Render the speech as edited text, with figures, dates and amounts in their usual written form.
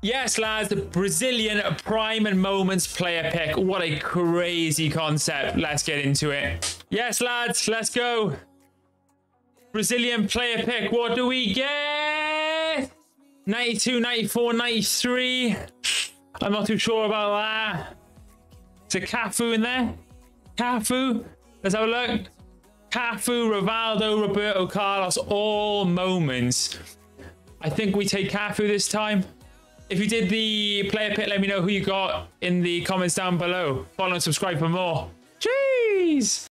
Yes, lads, the Brazilian prime and moments player pick. What a crazy concept. Let's get into it. Yes, lads, let's go. Brazilian player pick. What do we get? 92, 94, 93. I'm not too sure about that. It's a Cafu in there. Cafu. Let's have a look. Cafu, Rivaldo, Roberto Carlos, all moments. I think we take Cafu this time. If you did the player pick, let me know who you got in the comments down below. Follow and subscribe for more. Jeez!